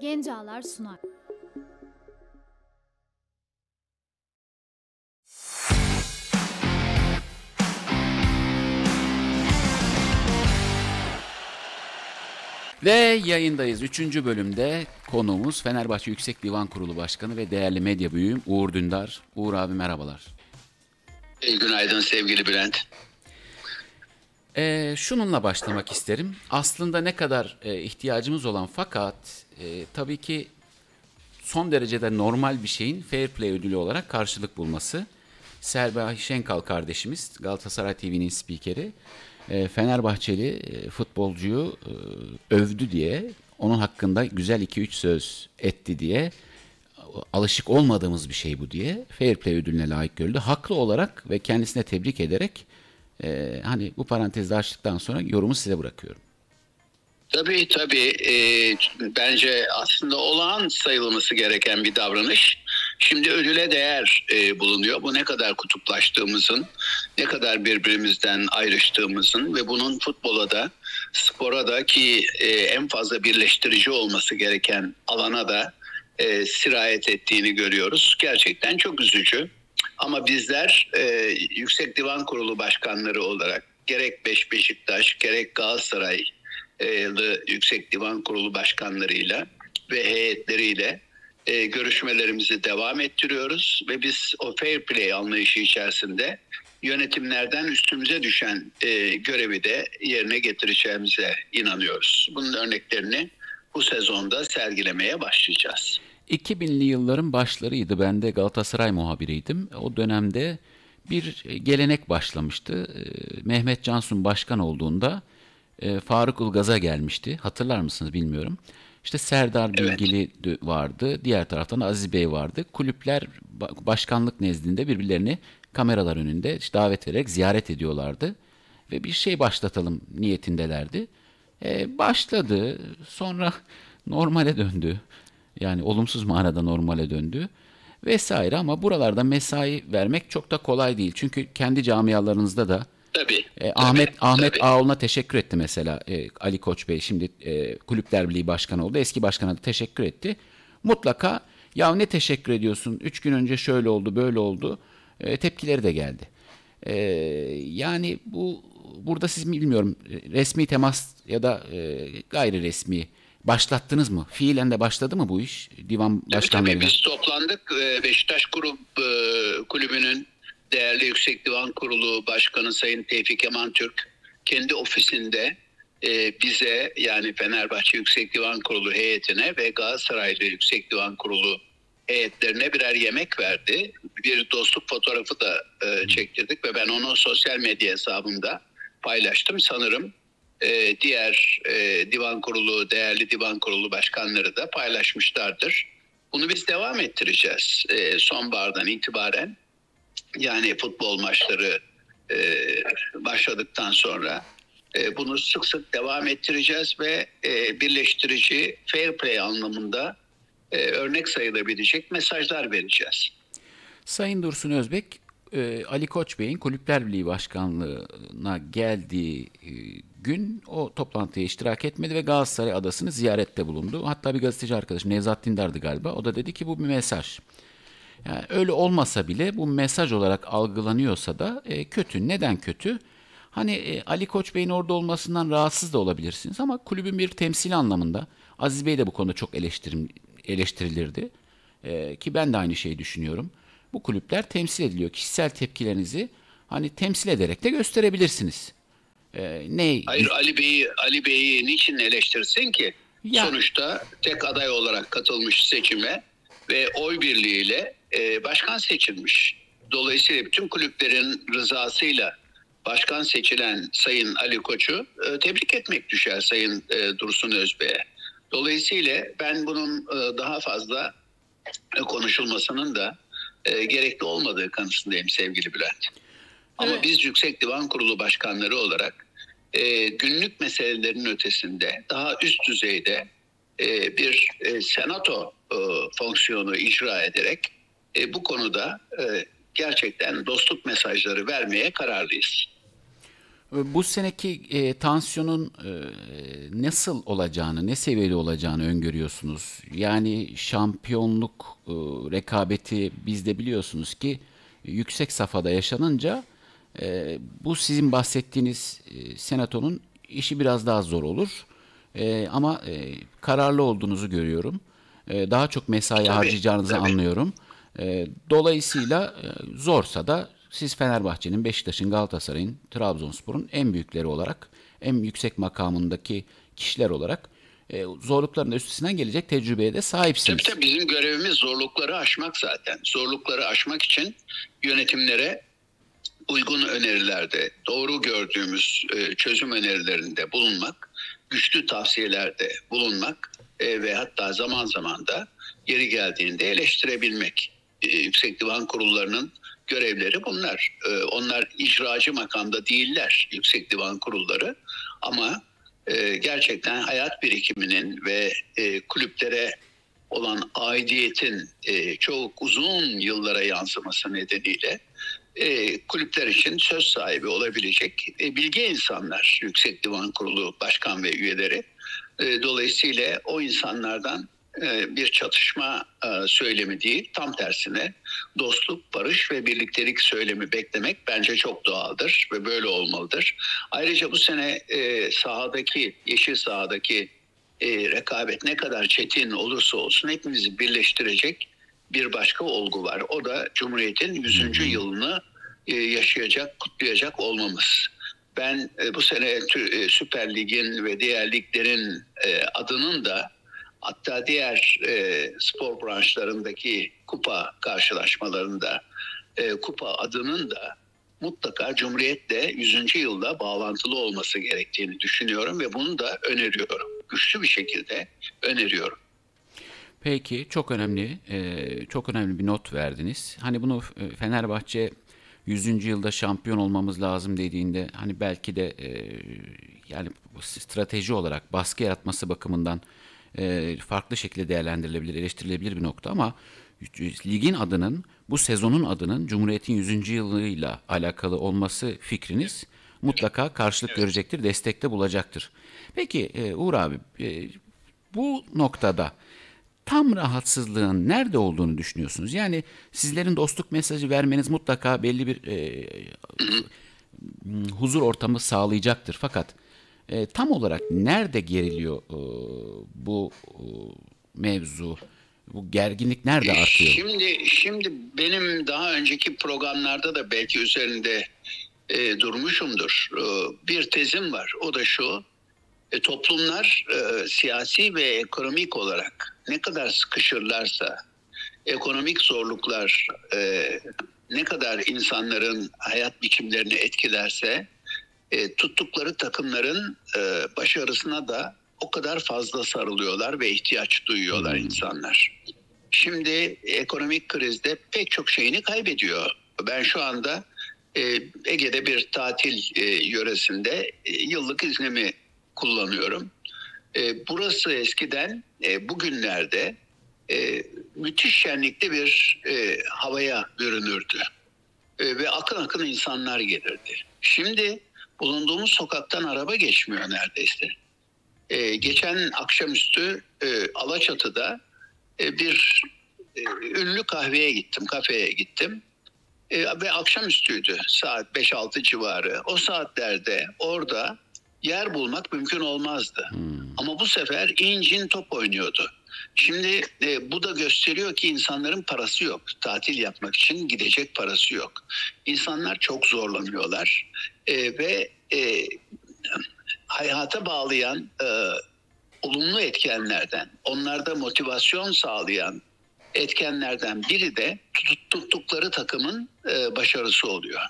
Genç Ağlar sunar. Ve yayındayız. 3. bölümde konuğumuz Fenerbahçe Yüksek Divan Kurulu Başkanı ve değerli medya büyüğüm Uğur Dündar. Uğur abi merhabalar. Günaydın sevgili Bülent. Şununla başlamak isterim. Aslında ne kadar ihtiyacımız olan fakat tabii ki son derecede normal bir şeyin Fair Play ödülü olarak karşılık bulması. Selva Şenkal kardeşimiz, Galatasaray TV'nin spikeri, Fenerbahçeli futbolcuyu övdü diye, onun hakkında güzel 2-3 söz etti diye, alışık olmadığımız bir şey bu diye Fair Play ödülüne layık görüldü. Haklı olarak ve kendisine tebrik ederek hani bu parantezi açtıktan sonra yorumu size bırakıyorum. Tabii. Bence aslında olağan sayılması gereken bir davranış. Şimdi ödüle değer bulunuyor. Bu ne kadar kutuplaştığımızın, ne kadar birbirimizden ayrıştığımızın ve bunun futbola da, spora da ki en fazla birleştirici olması gereken alana da sirayet ettiğini görüyoruz. Gerçekten çok üzücü. Ama bizler Yüksek Divan Kurulu Başkanları olarak gerek Beşiktaş, gerek Galatasaraylı Yüksek Divan Kurulu Başkanlarıyla ve heyetleriyle görüşmelerimizi devam ettiriyoruz ve biz o fair play anlayışı içerisinde yönetimlerden üstümüze düşen görevi de yerine getireceğimize inanıyoruz. Bunun örneklerini bu sezonda sergilemeye başlayacağız. 2000'li yılların başlarıydı. Ben de Galatasaray muhabiriydim. O dönemde bir gelenek başlamıştı. Mehmet Cansun başkan olduğunda Faruk Ilgaz'a gelmişti. Hatırlar mısınız bilmiyorum. İşte Serdar Bilgili vardı. Diğer taraftan Aziz Bey vardı. Kulüpler başkanlık nezdinde birbirlerini kameralar önünde işte davet ederek ziyaret ediyorlardı. Ve bir şey başlatalım niyetindelerdi. Başladı. Sonra normale döndü. Yani olumsuz manada normale döndü vesaire, ama buralarda mesai vermek çok da kolay değil. Çünkü kendi camialarınızda da Ahmet Ağol'a teşekkür etti mesela Ali Koç Bey, şimdi Kulüpler Birliği Başkanı oldu. Eski başkana da teşekkür etti. Mutlaka ya ne teşekkür ediyorsun, 3 gün önce şöyle oldu böyle oldu tepkileri de geldi. Yani burada siz bilmiyorum resmi temas ya da gayri resmi başlattınız mı? Fiilen de başladı mı bu iş? Divan başkanları. Tabii biz toplandık. Beşiktaş Grup Kulübü'nün değerli Yüksek Divan Kurulu Başkanı Sayın Tevfik Eman Türk kendi ofisinde bize, yani Fenerbahçe Yüksek Divan Kurulu heyetine ve Galatasaraylı Yüksek Divan Kurulu heyetlerine birer yemek verdi. Bir dostluk fotoğrafı da çektirdik ve ben onu sosyal medya hesabımda paylaştım. Sanırım diğer divan kurulu, değerli divan kurulu başkanları da paylaşmışlardır. Bunu biz devam ettireceğiz sonbahardan itibaren. Yani futbol maçları başladıktan sonra bunu sık sık devam ettireceğiz ve birleştirici, fair play anlamında örnek sayılabilecek mesajlar vereceğiz. Sayın Dursun Özbek, Ali Koç Bey'in Kulüpler Birliği Başkanlığı'na geldiği gün o toplantıya iştirak etmedi ve Galatasaray Adası'nı ziyarette bulundu. Hatta bir gazeteci arkadaşım, Nevzat Dindar'dı galiba, o da dedi ki bu bir mesaj. Yani öyle olmasa bile bu mesaj olarak algılanıyorsa da kötü. Neden kötü? Hani Ali Koç Bey'in orada olmasından rahatsız da olabilirsiniz ama kulübün bir temsili anlamında Aziz Bey de bu konuda çok eleştirilirdi ki ben de aynı şeyi düşünüyorum. Bu kulüpler temsil ediliyor. Kişisel tepkilerinizi hani temsil ederek de gösterebilirsiniz. Hayır, Ali Bey'i niçin eleştirsin ki? Ya. Sonuçta tek aday olarak katılmış seçime ve oy birliğiyle başkan seçilmiş. Dolayısıyla bütün kulüplerin rızasıyla başkan seçilen Sayın Ali Koç'u tebrik etmek düşer Sayın Dursun Özbek'e. Dolayısıyla ben bunun daha fazla konuşulmasının da gerekli olmadığı kanısındayım sevgili Bülent. Ama evet, biz Yüksek Divan Kurulu Başkanları olarak günlük meselelerin ötesinde daha üst düzeyde bir senato fonksiyonu icra ederek bu konuda gerçekten dostluk mesajları vermeye kararlıyız. Bu seneki tansiyonun nasıl olacağını, ne seviyede olacağını öngörüyorsunuz? Yani şampiyonluk rekabeti bizde biliyorsunuz ki yüksek safhada yaşanınca bu sizin bahsettiğiniz senatonun işi biraz daha zor olur. Ama kararlı olduğunuzu görüyorum. Daha çok mesai harcayacağınızı anlıyorum. Dolayısıyla zorsa da siz Fenerbahçe'nin, Beşiktaş'ın, Galatasaray'ın, Trabzonspor'un en büyükleri olarak, en yüksek makamındaki kişiler olarak zorlukların üstesinden gelecek tecrübeye de sahipsiniz. Tabii, bizim görevimiz zorlukları aşmak zaten. Zorlukları aşmak için yönetimlere uygun önerilerde, doğru gördüğümüz çözüm önerilerinde bulunmak, güçlü tavsiyelerde bulunmak ve hatta zaman zaman da yeri geldiğinde eleştirebilmek. Yüksek Divan Kurulları'nın görevleri bunlar. Onlar icracı makamda değiller, Yüksek Divan Kurulları, ama gerçekten hayat birikiminin ve kulüplere olan aidiyetin çok uzun yıllara yansıması nedeniyle kulüpler için söz sahibi olabilecek bilge insanlar, Yüksek Divan Kurulu başkan ve üyeleri. Dolayısıyla o insanlardan bir çatışma söylemi değil, tam tersine dostluk, barış ve birliktelik söylemi beklemek bence çok doğaldır ve böyle olmalıdır. Ayrıca bu sene sahadaki, yeşil sahadaki rekabet ne kadar çetin olursa olsun hepimizi birleştirecek bir başka olgu var. O da Cumhuriyet'in 100. yılını yaşayacak, kutlayacak olmamız. Ben bu sene Süper Lig'in ve diğer liglerin adının da, hatta diğer spor branşlarındaki kupa karşılaşmalarında kupa adının da mutlaka Cumhuriyet'le 100. yılda bağlantılı olması gerektiğini düşünüyorum ve bunu da öneriyorum. Güçlü bir şekilde öneriyorum. Peki, çok önemli, çok önemli bir not verdiniz. Hani bunu Fenerbahçe 100. yılda şampiyon olmamız lazım dediğinde, hani belki de yani strateji olarak baskı yaratması bakımından farklı şekilde değerlendirilebilir, eleştirilebilir bir nokta, ama ligin adının, bu sezonun adının Cumhuriyet'in 100. yılıyla alakalı olması fikriniz mutlaka karşılık görecektir, destekte bulacaktır. Peki Uğur abi, bu noktada tam rahatsızlığın nerede olduğunu düşünüyorsunuz? Yani sizlerin dostluk mesajı vermeniz mutlaka belli bir huzur ortamı sağlayacaktır. Fakat tam olarak nerede geriliyor bu mevzu? Bu gerginlik nerede artıyor? Şimdi benim daha önceki programlarda da belki üzerinde durmuşumdur. Bir tezim var. O da şu: toplumlar siyasi ve ekonomik olarak ne kadar sıkışırlarsa, ekonomik zorluklar ne kadar insanların hayat biçimlerini etkilerse, tuttukları takımların başarısına da o kadar fazla sarılıyorlar ve ihtiyaç duyuyorlar insanlar. Şimdi ekonomik krizde pek çok şeyini kaybediyor. Ben şu anda Ege'de bir tatil yöresinde yıllık iznimi kullanıyorum. Burası eskiden bugünlerde müthiş şenlikli bir havaya bürünürdü. Ve akın akın insanlar gelirdi. Şimdi bulunduğumuz sokaktan araba geçmiyor neredeyse. Geçen akşamüstü Alaçatı'da bir ünlü kafeye gittim. Ve akşamüstüydü, saat 5-6 civarı. O saatlerde orada yer bulmak mümkün olmazdı. Ama bu sefer incin top oynuyordu. Şimdi bu da gösteriyor ki insanların parası yok. Tatil yapmak için gidecek parası yok. İnsanlar çok zorlanıyorlar ve hayata bağlayan olumlu etkenlerden, onlarda motivasyon sağlayan etkenlerden biri de tuttukları takımın başarısı oluyor.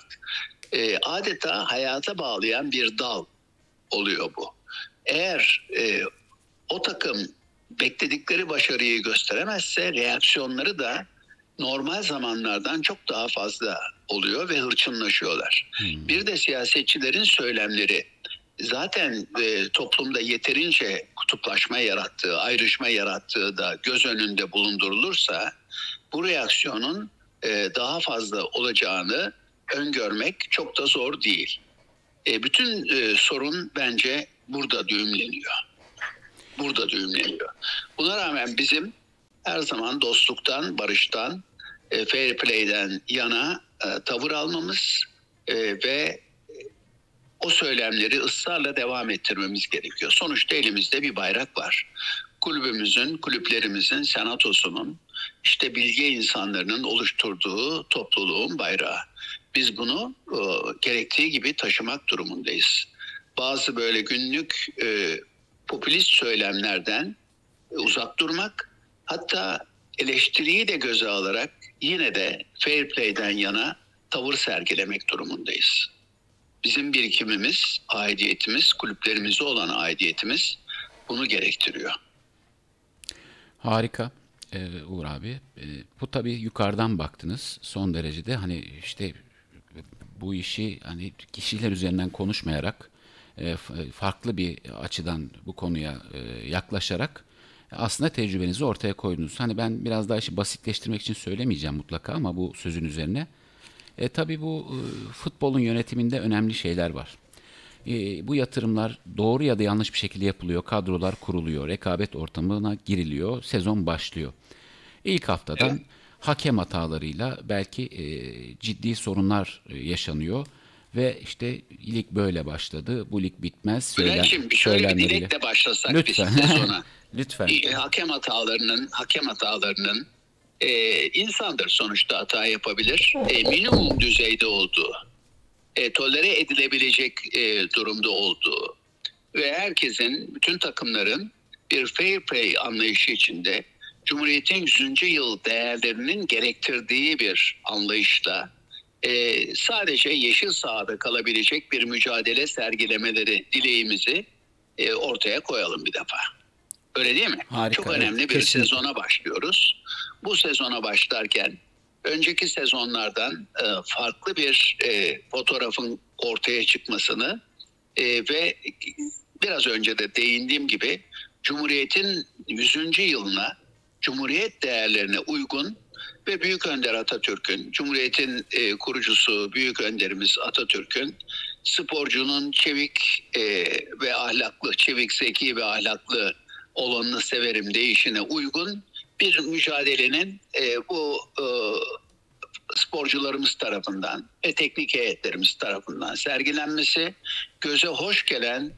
Adeta hayata bağlayan bir dal oluyor bu. Eğer o takım bekledikleri başarıyı gösteremezse reaksiyonları da normal zamanlardan çok daha fazla oluyor ve hırçınlaşıyorlar. Bir de siyasetçilerin söylemleri zaten toplumda yeterince kutuplaşma yarattığı, ayrışma yarattığı da göz önünde bulundurulursa bu reaksiyonun daha fazla olacağını öngörmek çok da zor değil. Bütün sorun bence burada düğümleniyor. Burada düğümleniyor. Buna rağmen bizim her zaman dostluktan, barıştan, fair play'den yana tavır almamız ve o söylemleri ısrarla devam ettirmemiz gerekiyor. Sonuçta elimizde bir bayrak var. Kulübümüzün, kulüplerimizin, senatosunun, işte bilge insanların oluşturduğu topluluğun bayrağı. Biz bunu gerektiği gibi taşımak durumundayız. Bazı böyle günlük popülist söylemlerden uzak durmak, hatta eleştiriyi de göze alarak yine de fair play'den yana tavır sergilemek durumundayız. Bizim birikimimiz, aidiyetimiz, kulüplerimize olan aidiyetimiz bunu gerektiriyor. Harika Uğur abi. Bu tabii yukarıdan baktınız. Son derecede hani işte bu işi hani kişiler üzerinden konuşmayarak farklı bir açıdan bu konuya yaklaşarak aslında tecrübenizi ortaya koydunuz. Hani ben biraz daha işi basitleştirmek için söylemeyeceğim mutlaka ama bu sözün üzerine. Tabii bu futbolun yönetiminde önemli şeyler var. Bu yatırımlar doğru ya da yanlış bir şekilde yapılıyor. Kadrolar kuruluyor. Rekabet ortamına giriliyor. Sezon başlıyor. İlk haftadan evet, hakem hatalarıyla belki ciddi sorunlar yaşanıyor. Ve işte lig böyle başladı. Bu lig bitmez. Bülent'ciğim şöyle bir dilekle başlasak lütfen. Biz sezona. Lütfen. Hakem hatalarının insandır sonuçta, hata yapabilir. Minimum düzeyde olduğu, tolere edilebilecek durumda olduğu ve herkesin, bütün takımların bir fair play anlayışı içinde Cumhuriyet'in 100. yıl değerlerinin gerektirdiği bir anlayışla sadece yeşil sahada kalabilecek bir mücadele sergilemeleri dileğimizi ortaya koyalım bir defa. Öyle değil mi? Harika, çok önemli bir kesinlikle sezona başlıyoruz. Bu sezona başlarken önceki sezonlardan farklı bir fotoğrafın ortaya çıkmasını ve biraz önce de değindiğim gibi Cumhuriyet'in 100. yılına, Cumhuriyet değerlerine uygun ve Büyük Önder Atatürk'ün, Cumhuriyet'in kurucusu Büyük Önderimiz Atatürk'ün, sporcunun çevik ve ahlaklı, çevik, zeki ve ahlaklı olanını severim deyişine uygun bir mücadelenin bu sporcularımız tarafından ve teknik heyetlerimiz tarafından sergilenmesi, göze hoş gelen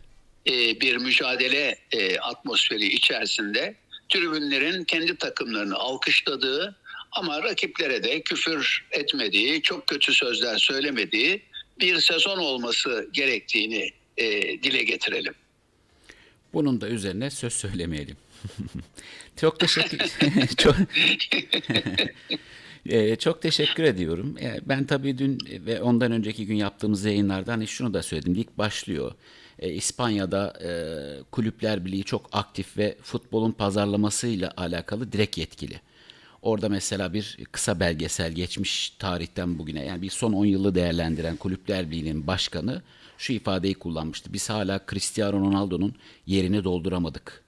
bir mücadele atmosferi içerisinde tribünlerin kendi takımlarını alkışladığı ama rakiplere de küfür etmediği, çok kötü sözler söylemediği bir sezon olması gerektiğini dile getirelim. Bunun da üzerine söz söylemeyelim. Çok teşekkür ediyorum. Ben tabii dün ve ondan önceki gün yaptığımız yayınlarda hani şunu da söyledim. Lig başlıyor. İspanya'da Kulüpler Birliği çok aktif ve futbolun pazarlamasıyla alakalı direkt yetkili. Orada mesela bir kısa belgesel geçmiş tarihten bugüne, yani bir son 10 yılı değerlendiren Kulüpler Birliği'nin başkanı şu ifadeyi kullanmıştı. Biz hala Cristiano Ronaldo'nun yerini dolduramadık.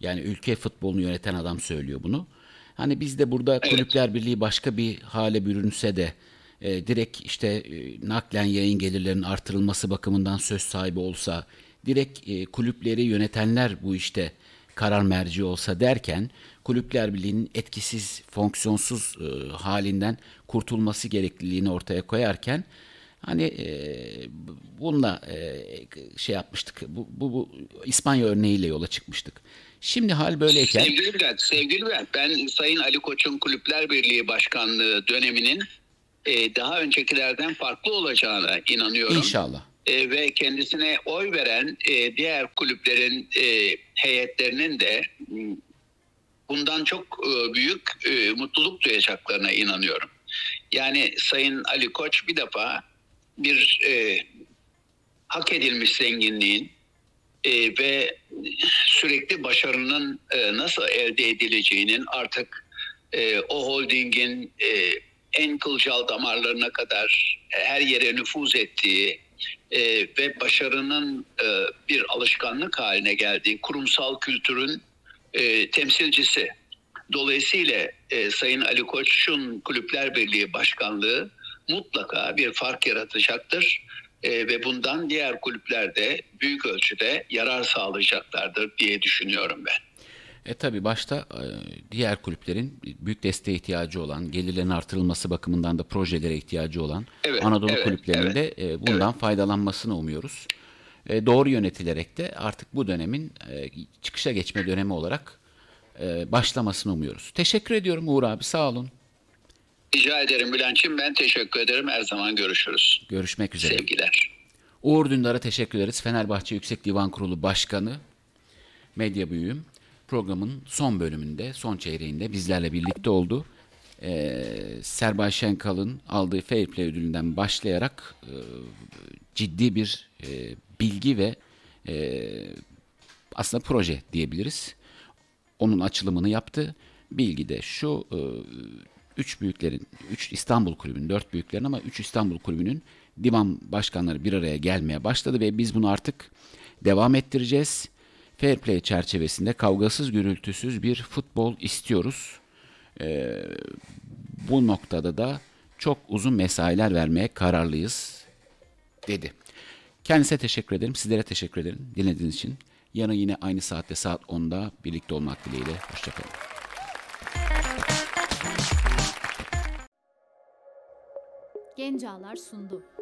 Yani ülke futbolunu yöneten adam söylüyor bunu. Hani biz de burada evet, Kulüpler Birliği başka bir hale bürünse de direkt işte naklen yayın gelirlerinin artırılması bakımından söz sahibi olsa, direkt kulüpleri yönetenler bu işte karar merci olsa derken Kulüpler Birliği'nin etkisiz, fonksiyonsuz halinden kurtulması gerekliliğini ortaya koyarken hani bununla şey yapmıştık. Bu İspanya örneğiyle yola çıkmıştık. Şimdi hal böyleyken... Sevgili Bülent, ben Sayın Ali Koç'un Kulüpler Birliği Başkanlığı döneminin daha öncekilerden farklı olacağına inanıyorum. İnşallah. Ve kendisine oy veren diğer kulüplerin heyetlerinin de bundan çok büyük mutluluk duyacaklarına inanıyorum. Yani Sayın Ali Koç bir defa bir hak edilmiş zenginliğin ve sürekli başarının nasıl elde edileceğinin artık o holdingin en kılcal damarlarına kadar her yere nüfuz ettiği ve başarının bir alışkanlık haline geldiği kurumsal kültürün temsilcisi. Dolayısıyla Sayın Ali Koç'un Kulüpler Birliği Başkanlığı mutlaka bir fark yaratacaktır. ve bundan diğer kulüplerde büyük ölçüde yarar sağlayacaklardır diye düşünüyorum ben. Tabii başta diğer kulüplerin büyük desteğe ihtiyacı olan, gelirlerin artırılması bakımından da projelere ihtiyacı olan Anadolu kulüplerinin de bundan faydalanmasını umuyoruz. Doğru yönetilerek de artık bu dönemin çıkışa geçme dönemi olarak başlamasını umuyoruz. Teşekkür ediyorum Uğur abi, sağ olun. Rica ederim Bülent'ciğim, ben teşekkür ederim. Her zaman görüşürüz. Görüşmek üzere. Sevgiler. Uğur Dündar'a teşekkür ederiz. Fenerbahçe Yüksek Divan Kurulu Başkanı, medya büyüğüm. Programın son bölümünde, son çeyreğinde bizlerle birlikte oldu. Selva Şenkal'ın aldığı Fair Play ödülünden başlayarak ciddi bir bilgi ve aslında proje diyebiliriz. Onun açılımını yaptı. Bilgi de şu, 3 büyüklerin, 3 İstanbul kulübünün, 4 büyüklerin ama 3 İstanbul kulübünün divan başkanları bir araya gelmeye başladı ve biz bunu artık devam ettireceğiz. Fair Play çerçevesinde kavgasız gürültüsüz bir futbol istiyoruz. Bu noktada da çok uzun mesailer vermeye kararlıyız dedi. Kendisine teşekkür ederim. Sizlere teşekkür ederim dinlediğiniz için. Yarın yine aynı saatte saat 10'da birlikte olmak dileğiyle. Hoşçakalın. Genç Ağlar sundu.